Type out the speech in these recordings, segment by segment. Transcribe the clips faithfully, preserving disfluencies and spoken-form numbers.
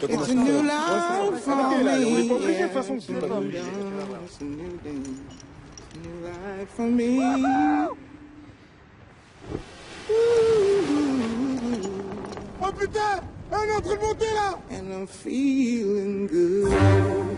It's a new life for me. It's a new day. It's a new life for me. Oh putain! On est en train de monter là! And I'm feeling good.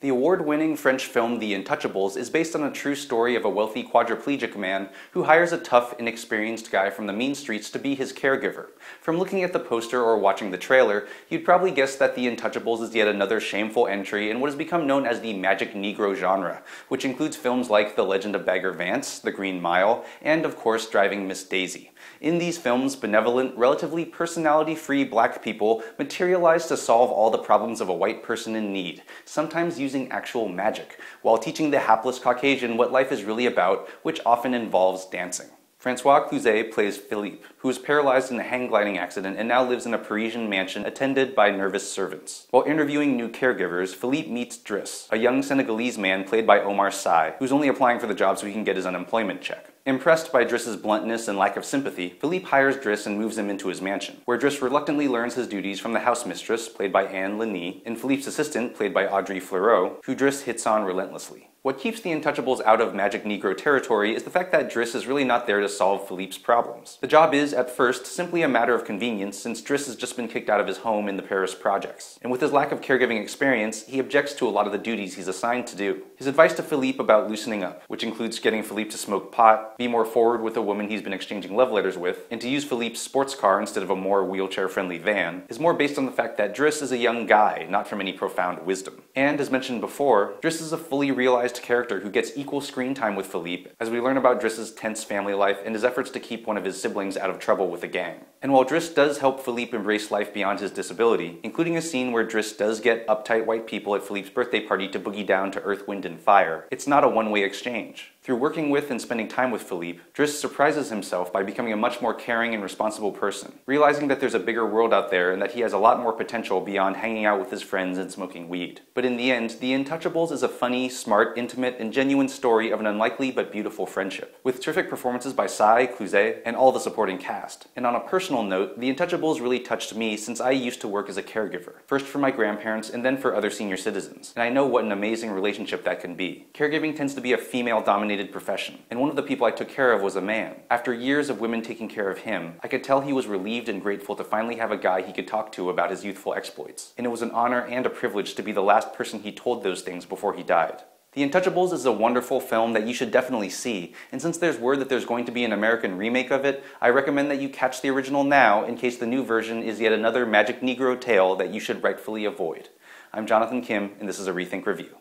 The award-winning French film The Intouchables is based on a true story of a wealthy quadriplegic man who hires a tough, inexperienced guy from the mean streets to be his caregiver. From looking at the poster or watching the trailer, you'd probably guess that The Intouchables is yet another shameful entry in what has become known as the Magic Negro genre, which includes films like The Legend of Bagger Vance, The Green Mile, and of course Driving Miss Daisy. In these films, benevolent, relatively personality-free black people materialize to solve all the problems of a white person in need, sometimes using actual magic, while teaching the hapless Caucasian what life is really about, which often involves dancing. Francois Cluzet plays Philippe, who was paralyzed in a hang gliding accident and now lives in a Parisian mansion attended by nervous servants. While interviewing new caregivers, Philippe meets Driss, a young Senegalese man played by Omar Sy, who's only applying for the job so he can get his unemployment check. Impressed by Driss's bluntness and lack of sympathy, Philippe hires Driss and moves him into his mansion, where Driss reluctantly learns his duties from the housemistress, played by Anne Le Ny, and Philippe's assistant, played by Audrey Fleurot, who Driss hits on relentlessly. What keeps The Intouchables out of Magic Negro territory is the fact that Driss is really not there to solve Philippe's problems. The job is, at first, simply a matter of convenience since Driss has just been kicked out of his home in the Paris projects. And with his lack of caregiving experience, he objects to a lot of the duties he's assigned to do. His advice to Philippe about loosening up, which includes getting Philippe to smoke pot, be more forward with a woman he's been exchanging love letters with, and to use Philippe's sports car instead of a more wheelchair-friendly van, is more based on the fact that Driss is a young guy, not from any profound wisdom. And, as mentioned before, Driss is a fully realized character who gets equal screen time with Philippe, as we learn about Driss's tense family life and his efforts to keep one of his siblings out of trouble with a gang. And while Driss does help Philippe embrace life beyond his disability, including a scene where Driss does get uptight white people at Philippe's birthday party to boogie down to Earth, Wind, and Fire, it's not a one-way exchange. Through working with and spending time with Philippe, Driss surprises himself by becoming a much more caring and responsible person, realizing that there's a bigger world out there and that he has a lot more potential beyond hanging out with his friends and smoking weed. But in the end, The Intouchables is a funny, smart, intimate, and genuine story of an unlikely but beautiful friendship, with terrific performances by Sy, Cluzet, and all the supporting cast. And on a personal note, The Intouchables really touched me since I used to work as a caregiver, first for my grandparents and then for other senior citizens, and I know what an amazing relationship that can be. Caregiving tends to be a female-dominated profession, and one of the people I took care of was a man. After years of women taking care of him, I could tell he was relieved and grateful to finally have a guy he could talk to about his youthful exploits, and it was an honor and a privilege to be the last person he told those things before he died. The Intouchables is a wonderful film that you should definitely see, and since there's word that there's going to be an American remake of it, I recommend that you catch the original now in case the new version is yet another Magic Negro tale that you should rightfully avoid. I'm Jonathan Kim, and this is a Rethink Review.